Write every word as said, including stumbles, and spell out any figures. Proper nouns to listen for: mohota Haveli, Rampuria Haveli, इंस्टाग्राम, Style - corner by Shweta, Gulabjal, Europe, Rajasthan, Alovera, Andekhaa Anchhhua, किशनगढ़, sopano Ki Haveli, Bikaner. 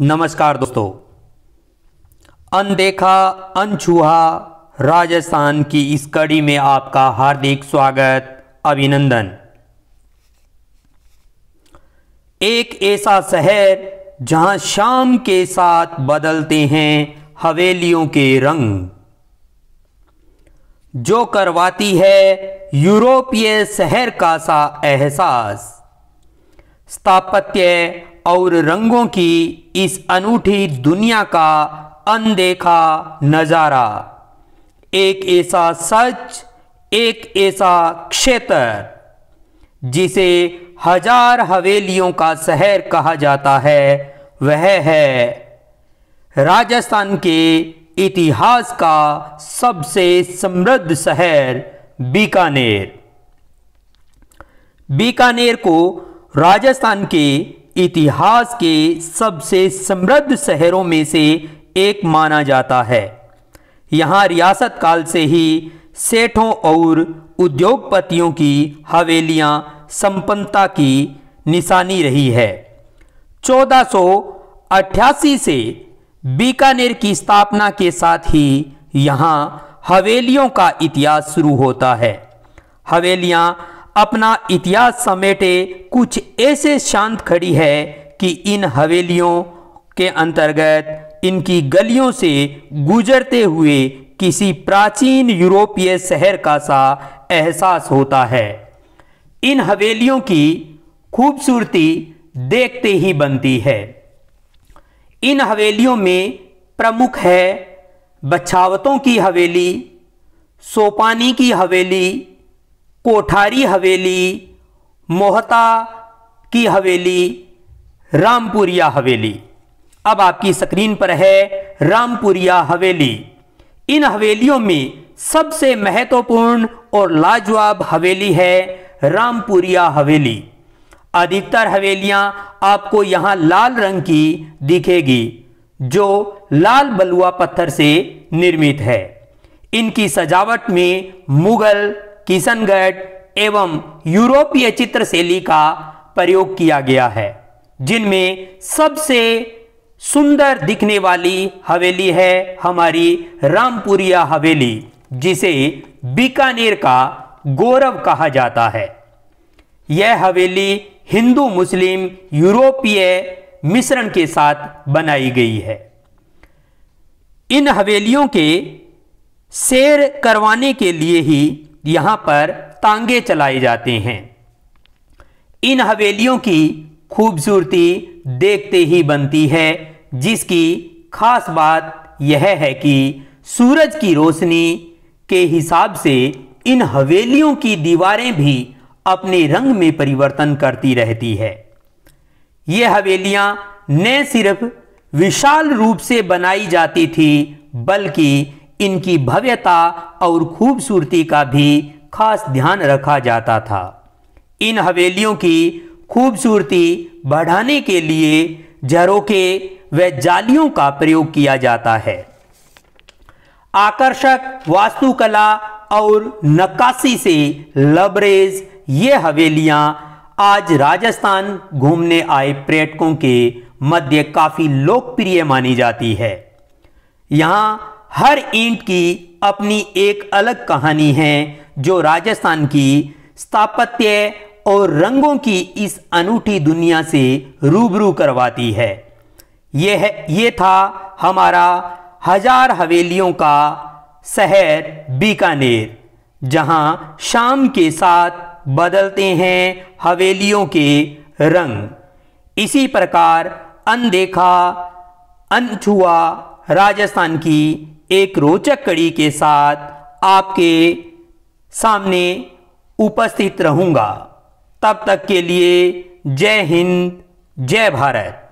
नमस्कार दोस्तों, अनदेखा अनछुआ राजस्थान की इस कड़ी में आपका हार्दिक स्वागत अभिनंदन। एक ऐसा शहर जहां शाम के साथ बदलते हैं हवेलियों के रंग, जो करवाती है यूरोपीय शहर का सा एहसास। स्थापत्य और रंगों की इस अनूठी दुनिया का अनदेखा नजारा, एक ऐसा सच, एक ऐसा क्षेत्र जिसे हजार हवेलियों का शहर कहा जाता है, वह है राजस्थान के इतिहास का सबसे समृद्ध शहर बीकानेर। बीकानेर को राजस्थान के इतिहास के सबसे समृद्ध शहरों में से एक माना जाता है। यहाँ रियासत काल से ही सेठों और उद्योगपतियों की हवेलियाँ संपन्नता की निशानी रही है। चौदह सौ अट्ठासी से बीकानेर की स्थापना के साथ ही यहाँ हवेलियों का इतिहास शुरू होता है। हवेलियाँ अपना इतिहास समेटे कुछ ऐसे शांत खड़ी है कि इन हवेलियों के अंतर्गत इनकी गलियों से गुजरते हुए किसी प्राचीन यूरोपीय शहर का सा एहसास होता है। इन हवेलियों की खूबसूरती देखते ही बनती है। इन हवेलियों में प्रमुख है बछावतों की हवेली, सोपानी की हवेली, कोठारी हवेली, मोहता की हवेली, रामपुरिया हवेली। अब आपकी स्क्रीन पर है रामपुरिया हवेली। इन हवेलियों में सबसे महत्वपूर्ण और लाजवाब हवेली है रामपुरिया हवेली। अधिकतर हवेलियां आपको यहां लाल रंग की दिखेगी, जो लाल बलुआ पत्थर से निर्मित है। इनकी सजावट में मुगल, किशनगढ़ एवं यूरोपीय चित्रशैली का प्रयोग किया गया है, जिनमें सबसे सुंदर दिखने वाली हवेली है हमारी रामपुरिया हवेली, जिसे बीकानेर का गौरव कहा जाता है। यह हवेली हिंदू मुस्लिम यूरोपीय मिश्रण के साथ बनाई गई है। इन हवेलियों के सैर करवाने के लिए ही यहाँ पर तांगे चलाए जाते हैं। इन हवेलियों की खूबसूरती देखते ही बनती है, जिसकी खास बात यह है कि सूरज की रोशनी के हिसाब से इन हवेलियों की दीवारें भी अपने रंग में परिवर्तन करती रहती है। ये हवेलियां न सिर्फ विशाल रूप से बनाई जाती थी, बल्कि इनकी भव्यता और खूबसूरती का भी खास ध्यान रखा जाता था। इन हवेलियों की खूबसूरती बढ़ाने के लिए झरोखे व जालियों का प्रयोग किया जाता है। आकर्षक वास्तुकला और नक्काशी से लबरेज ये हवेलियां आज राजस्थान घूमने आए पर्यटकों के मध्य काफी लोकप्रिय मानी जाती है। यहाँ हर ईंट की अपनी एक अलग कहानी है, जो राजस्थान की स्थापत्य और रंगों की इस अनूठी दुनिया से रूबरू करवाती है। यह ये था हमारा हजार हवेलियों का शहर बीकानेर, जहां शाम के साथ बदलते हैं हवेलियों के रंग। इसी प्रकार अनदेखा अनछुआ राजस्थान की एक रोचक कड़ी के साथ आपके सामने उपस्थित रहूंगा। तब तक के लिए जय हिंद, जय भारत।